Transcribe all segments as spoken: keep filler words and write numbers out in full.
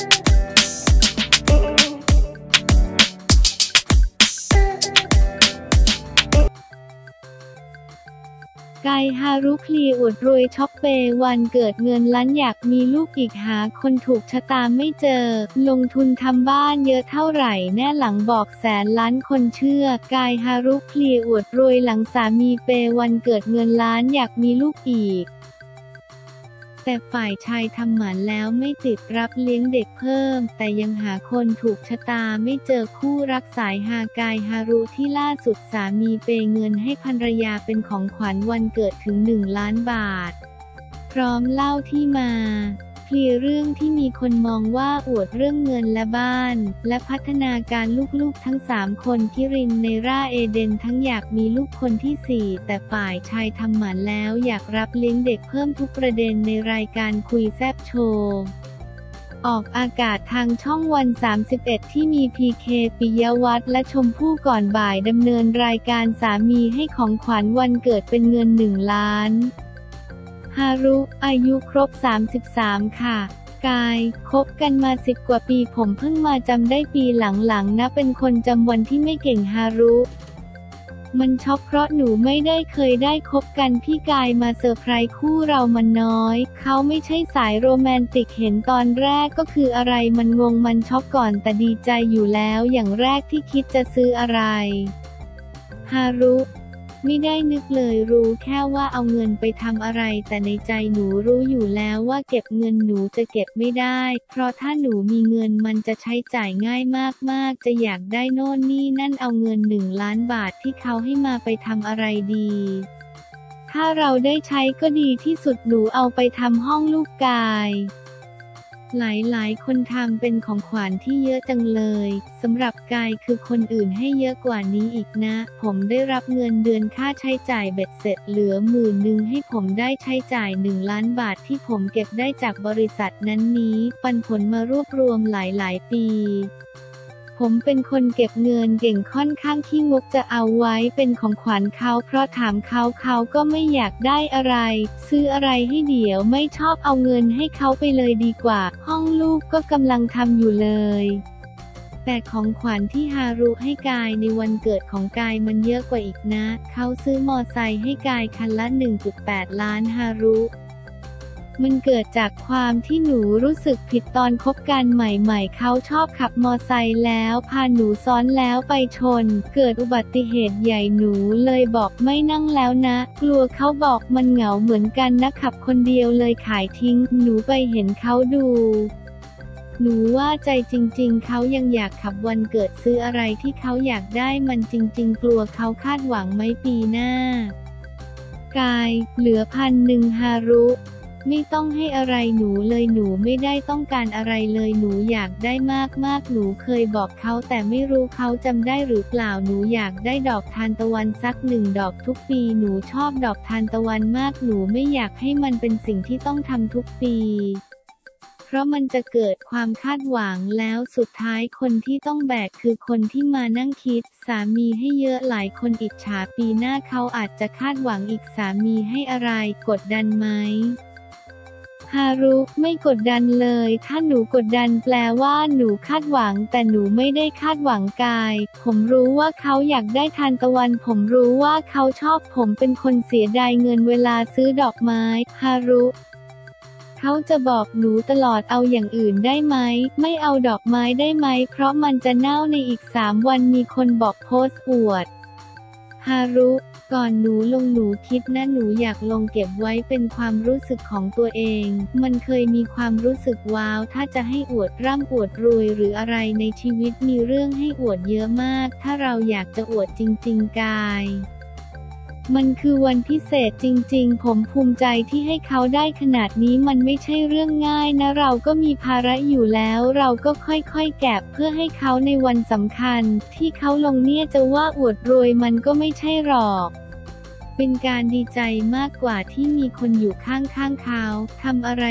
ไกฮารุคลีอวดรวยช็อปเปย์วันเกิดเงินล้านอยากมีลูกอีกหาคนถูกชะตาไม่เจอลงทุนทำบ้านเยอะเท่าไหร่แน่หลังบอกแสนล้านคนเชื่อไกฮารุคลีอวดรวยหลังสามีเปย์วันเกิดเงินล้านอยากมีลูกอีกแต่ฝ่ายชายทำหมันแล้วไม่ติดรับเลี้ยงเด็กเพิ่มแต่ยังหาคนถูกชะตาไม่เจอคู่รักสายฮากายฮารุที่ล่าสุดสามีเปย์เงินให้ภรรยาเป็นของขวัญวันเกิดถึงหนึ่งล้านบาทพร้อมเล่าที่มาเคลียร์เรื่องที่มีคนมองว่าอวดเรื่องเงินและบ้านและพัฒนาการลูกๆทั้งสามคนคิรินเนราเอเดนทั้งอยากมีลูกคนที่สี่แต่ฝ่ายชายทำหมันแล้วอยากรับเลี้ยงเด็กเพิ่มทุกประเด็นในรายการคุยแซบโชว์ออกอากาศทางช่องวันสามสิบเอ็ดที่มีพีเคปิยวัฒน์และชมพู่ก่อนบ่ายดำเนินรายการสามีให้ของขวัญวันเกิดเป็นเงินหนึ่งล้านฮารุอายุครบสามสิบสามค่ะกายคบกันมาสิบกว่าปีผมเพิ่งมาจำได้ปีหลังๆนะเป็นคนจำวันที่ไม่เก่งฮารุมันช็อกเพราะหนูไม่ได้เคยได้คบกันพี่กายมาเซอร์ไพรส์คู่เรามันน้อยเขาไม่ใช่สายโรแมนติกเห็นตอนแรกก็คืออะไรมันงงมันช็อกก่อนแต่ดีใจอยู่แล้วอย่างแรกที่คิดจะซื้ออะไรฮารุไม่ได้นึกเลยรู้แค่ว่าเอาเงินไปทำอะไรแต่ในใจหนูรู้อยู่แล้วว่าเก็บเงินหนูจะเก็บไม่ได้เพราะถ้าหนูมีเงินมันจะใช้จ่ายง่ายมากๆจะอยากได้โน่นนี่นั่นเอาเงินหนึ่งล้านบาทที่เขาให้มาไปทำอะไรดีถ้าเราได้ใช้ก็ดีที่สุดหนูเอาไปทำห้องลูกกายหลายๆคนทำเป็นของขวัญที่เยอะจังเลยสำหรับกายคือคนอื่นให้เยอะกว่านี้อีกนะผมได้รับเงินเดือนค่าใช้จ่ายเบ็ดเสร็จเหลือหมื่นหนึ่งให้ผมได้ใช้จ่ายหนึ่งล้านบาทที่ผมเก็บได้จากบริษัทนั้นนี้ปันผลมารวบรวมหลายๆปีผมเป็นคนเก็บเงินเก่งค่อนข้างขี้งกจะเอาไว้เป็นของขวัญเขาเพราะถามเขาเขาก็ไม่อยากได้อะไรซื้ออะไรให้เดี๋ยวไม่ชอบเอาเงินให้เขาไปเลยดีกว่าห้องลูกก็กำลังทำอยู่เลยแต่ของขวัญที่ฮารุให้กายในวันเกิดของกายมันเยอะกว่าอีกนะเขาซื้อมอไซค์ให้กายคันละ หนึ่งจุดแปด ล้านฮารุมันเกิดจากความที่หนูรู้สึกผิดตอนคบกันใหม่ๆเขาชอบขับมอไซค์แล้วพาหนูซ้อนแล้วไปชนเกิดอุบัติเหตุใหญ่หนูเลยบอกไม่นั่งแล้วนะกลัวเขาบอกมันเหงาเหมือนกันนะขับคนเดียวเลยขายทิ้งหนูไปเห็นเขาดูหนูว่าใจจริงๆเขายังอยากขับวันเกิดซื้ออะไรที่เขาอยากได้มันจริงๆกลัวเขาคาดหวังไหมปีหน้ากายเหลือพันหนึ่งฮารุไม่ต้องให้อะไรหนูเลยหนูไม่ได้ต้องการอะไรเลยหนูอยากได้มากๆหนูเคยบอกเขาแต่ไม่รู้เขาจำได้หรือเปล่าหนูอยากได้ดอกทานตะวันสักหนึ่งดอกทุกปีหนูชอบดอกทานตะวันมากหนูไม่อยากให้มันเป็นสิ่งที่ต้องทำทุกปีเพราะมันจะเกิดความคาดหวังแล้วสุดท้ายคนที่ต้องแบกคือคนที่มานั่งคิดสามีให้เยอะหลายคนอิจฉาปีหน้าเขาอาจจะคาดหวังอีกสามีให้อะไรกดดันไหมฮารุไม่กดดันเลยถ้าหนูกดดันแปลว่าหนูคาดหวังแต่หนูไม่ได้คาดหวังกายผมรู้ว่าเขาอยากได้ทานตะวันผมรู้ว่าเขาชอบผมเป็นคนเสียดายเงินเวลาซื้อดอกไม้ฮารุเขาจะบอกหนูตลอดเอาอย่างอื่นได้ไหมไม่เอาดอกไม้ได้ไหมเพราะมันจะเน่าในอีกสามวันมีคนบอกโพสต์อวดฮารุก่อนหนูลงหนูคิดนะหนูอยากลงเก็บไว้เป็นความรู้สึกของตัวเองมันเคยมีความรู้สึกว้าวถ้าจะให้อวดร่ำอวดรวยหรืออะไรในชีวิตมีเรื่องให้อวดเยอะมากถ้าเราอยากจะอวดจริงๆกายมันคือวันพิเศษจริงๆผมภูมิใจที่ให้เขาได้ขนาดนี้มันไม่ใช่เรื่องง่ายนะเราก็มีภาระอยู่แล้วเราก็ค่อยๆแกะเพื่อให้เขาในวันสำคัญที่เขาลงเนี่ยจะว่าอวดรวยมันก็ไม่ใช่หรอกเป็นการดีใจมากกว่าที่มีคนอยู่ข้างๆเขาทำอะไร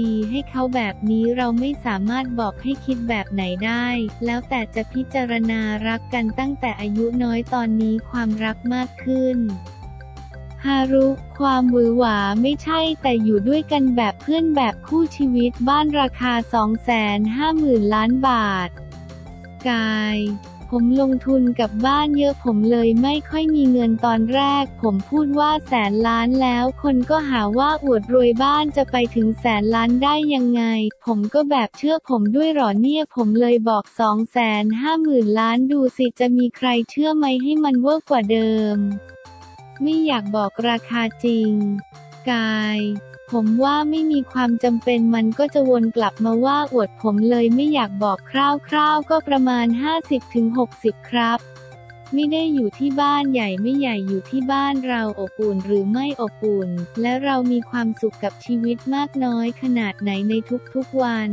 ดีๆให้เขาแบบนี้เราไม่สามารถบอกให้คิดแบบไหนได้แล้วแต่จะพิจารณารักกันตั้งแต่อายุน้อยตอนนี้ความรักมากขึ้นฮ ฮารุความหวือหวาไม่ใช่แต่อยู่ด้วยกันแบบเพื่อนแบบคู่ชีวิตบ้านราคา สองแสนห้าหมื่นล้านบาทกายผมลงทุนกับบ้านเยอะผมเลยไม่ค่อยมีเงินตอนแรกผมพูดว่าแสนล้านแล้วคนก็หาว่าอวดรวยบ้านจะไปถึงแสนล้านได้ยังไงผมก็แบบเชื่อผมด้วยหรอเนี่ยผมเลยบอก สองแสนห้าหมื่นล้านดูสิจะมีใครเชื่อไหมให้มันเวอร์กว่าเดิมไม่อยากบอกราคาจริงกายผมว่าไม่มีความจำเป็นมันก็จะวนกลับมาว่าอวดผมเลยไม่อยากบอกคร่าวๆก็ประมาณ ห้าสิบถึงหกสิบ ครับไม่ได้อยู่ที่บ้านใหญ่ไม่ใหญ่อยู่ที่บ้านเราอบอุ่นหรือไม่อบอุ่นและเรามีความสุขกับชีวิตมากน้อยขนาดไหนในทุกๆวัน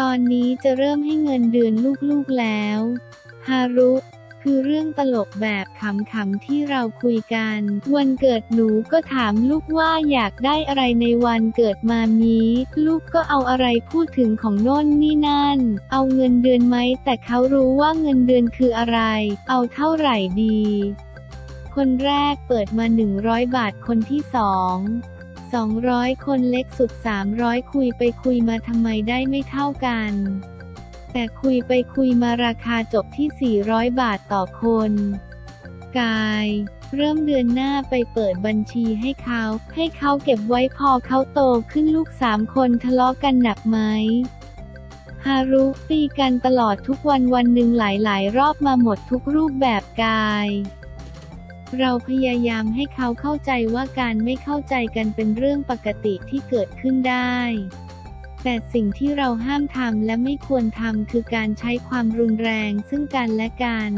ตอนนี้จะเริ่มให้เงินเดือนลูกๆแล้วฮารุคือเรื่องตลกแบบขำๆที่เราคุยกันวันเกิดหนูก็ถามลูกว่าอยากได้อะไรในวันเกิดมามีลูกก็เอาอะไรพูดถึงของโน่นนี่นั่นเอาเงินเดือนไหมแต่เขารู้ว่าเงินเดือนคืออะไรเอาเท่าไหร่ดีคนแรกเปิดมาหนึ่งร้อยบาทคนที่สองสองร้อยคนเล็กสุดสามร้อยคุยไปคุยมาทำไมได้ไม่เท่ากันแต่คุยไปคุยมาราคาจบที่สี่ร้อยบาทต่อคนกายเริ่มเดือนหน้าไปเปิดบัญชีให้เขาให้เขาเก็บไว้พอเขาโตขึ้นลูกสามคนทะเลาะกันหนักไหมฮารุตีกันตลอดทุกวันวันหนึ่งหลายๆรอบมาหมดทุกรูปแบบกายเราพยายามให้เขาเข้าใจว่าการไม่เข้าใจกันเป็นเรื่องปกติที่เกิดขึ้นได้แต่สิ่งที่เราห้ามทำและไม่ควรทำคือการใช้ความรุนแรงซึ่งกันและกัน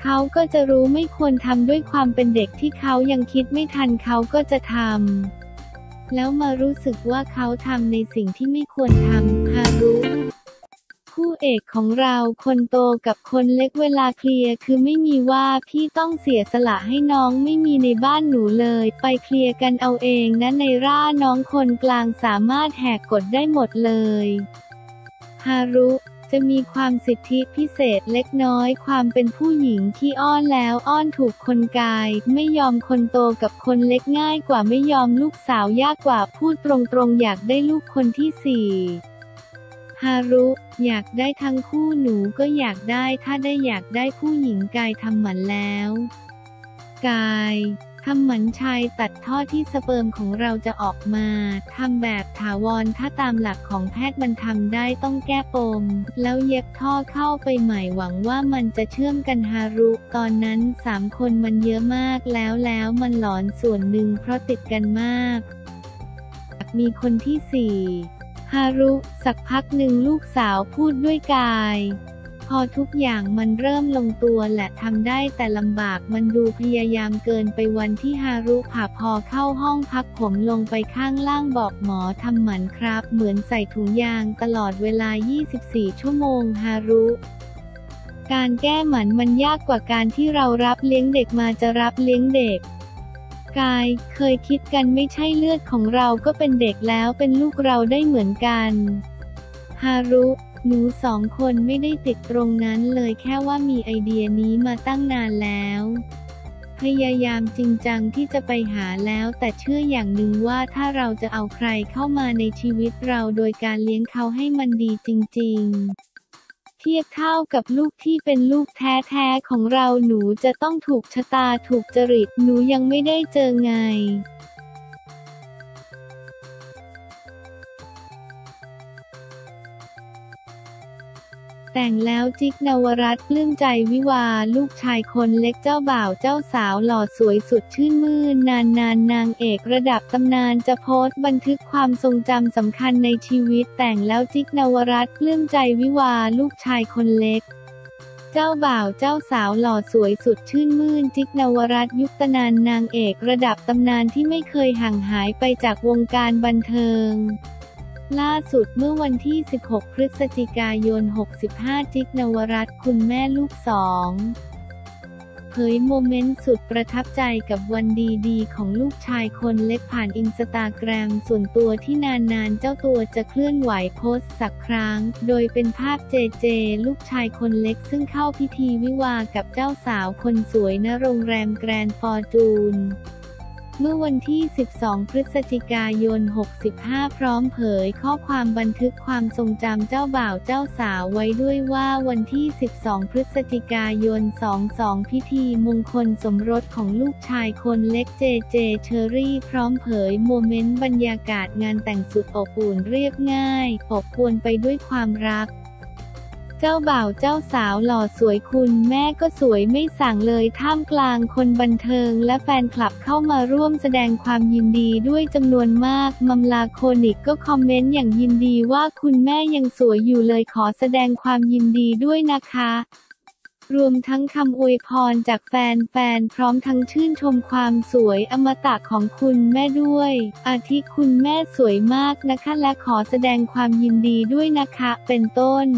เขาก็จะรู้ไม่ควรทำด้วยความเป็นเด็กที่เขายังคิดไม่ทันเขาก็จะทำแล้วมารู้สึกว่าเขาทำในสิ่งที่ไม่ควรทำฮารุคู่เอกของเราคนโตกับคนเล็กเวลาเคลียร์คือไม่มีว่าพี่ต้องเสียสละให้น้องไม่มีในบ้านหนูเลยไปเคลียร์กันเอาเองนะในร่าน้องคนกลางสามารถแหกกฎได้หมดเลยฮารุจะมีความสิทธิพิเศษเล็กน้อยความเป็นผู้หญิงที่อ้อนแล้วอ้อนถูกคนกายไม่ยอมคนโตกับคนเล็กง่ายกว่าไม่ยอมลูกสาวยากกว่าพูดตรงๆอยากได้ลูกคนที่สี่ฮารุอยากได้ทั้งคู่หนูก็อยากได้ถ้าได้อยากได้ผู้หญิงกายทำหมันแล้วกายทำหมันชายตัดท่อที่สเปิร์มของเราจะออกมาทำแบบถาวรถ้าตามหลักของแพทย์มันทำได้ต้องแก้ปมแล้วเย็บท่อเข้าไปใหม่หวังว่ามันจะเชื่อมกันฮารุตอนนั้นสามคนมันเยอะมากแล้วแล้วมันหลอนส่วนหนึ่งเพราะติดกันมากมีคนที่สี่ฮารุสักพักหนึ่งลูกสาวพูดด้วยกายพอทุกอย่างมันเริ่มลงตัวและทำได้แต่ลำบากมันดูพยายามเกินไปวันที่ฮารุผ่าพอเข้าห้องพักผมลงไปข้างล่างบอกหมอทำหมันครับเหมือนใส่ถุงยางตลอดเวลายี่สิบสี่ชั่วโมงฮารุการแก้หมันมันยากกว่าการที่เรารับเลี้ยงเด็กมาจะรับเลี้ยงเด็กกายเคยคิดกันไม่ใช่เลือดของเราก็เป็นเด็กแล้วเป็นลูกเราได้เหมือนกันฮารุหนูสองคนไม่ได้ติดตรงนั้นเลยแค่ว่ามีไอเดียนี้มาตั้งนานแล้วพยายามจริงจังที่จะไปหาแล้วแต่เชื่ออย่างหนึ่งว่าถ้าเราจะเอาใครเข้ามาในชีวิตเราโดยการเลี้ยงเขาให้มันดีจริงๆเทียบเท่ากับลูกที่เป็นลูกแท้ๆของเราหนูจะต้องถูกชะตาถูกจริตหนูยังไม่ได้เจอไงแต่งแล้วจิ๊กนวรัตน์ปลื้มใจวิวาลูกชายคนเล็กเจ้าบ่าวเจ้าสาวหล่อสวยสุดชื่นมื่นนานๆ น, น, นางเอกระดับตำนานจะโพสต์บันทึกความทรงจำสำคัญในชีวิตแต่งแล้วจิ๊กนวรัตน์ปลื้มใจวิวาลูกชายคนเล็กเจ้าบ่าวเจ้าสาวหล่อสวยสุดชื่นมื่นจิ๊กนวรัตน์ยุคตนานนางเอกระดับตำนานที่ไม่เคยห่างหายไปจากวงการบันเทิงล่าสุดเมื่อวันที่สิบหกพฤศจิกายนหกสิบห้าจิ๊กนวรัตน์คุณแม่ลูกสองเผยโมเมนต์สุดประทับใจกับวันดีๆของลูกชายคนเล็กผ่านอินสตาแกรมส่วนตัวที่นานๆเจ้าตัวจะเคลื่อนไหวโพสต์สักครั้งโดยเป็นภาพเจเจลูกชายคนเล็กซึ่งเข้าพิธีวิวากับเจ้าสาวคนสวยณโรงแรมแกรนด์ฟอร์จูน เมื่อวันที่สิบสองพฤศจิกายนหกสิบห้าพร้อมเผยข้อความบันทึกความทรงจำเจ้าบ่าวเจ้าสาวไว้ด้วยว่าวันที่สิบสองพฤศจิกายนสองสองพิธีมงคลสมรสของลูกชายคนเล็กเจเจเชอรี่พร้อมเผยโมเมนต์บรรยากาศงานแต่งสุดอบอุ่นเรียบง่ายอบอวลไปด้วยความรักเจ้าบ่าวเจ้าสาวหล่อสวยคุณแม่ก็สวยไม่สั่งเลยท่ามกลางคนบันเทิงและแฟนคลับเข้ามาร่วมแสดงความยินดีด้วยจำนวนมากมัมลาโคนิกก็คอมเมนต์อย่างยินดีว่าคุณแม่ยังสวยอยู่เลยขอแสดงความยินดีด้วยนะคะรวมทั้งคำอวยพรจากแฟนๆพร้อมทั้งชื่นชมความสวยอมตะของคุณแม่ด้วยอาทิคุณแม่สวยมากนะคะและขอแสดงความยินดีด้วยนะคะเป็นต้น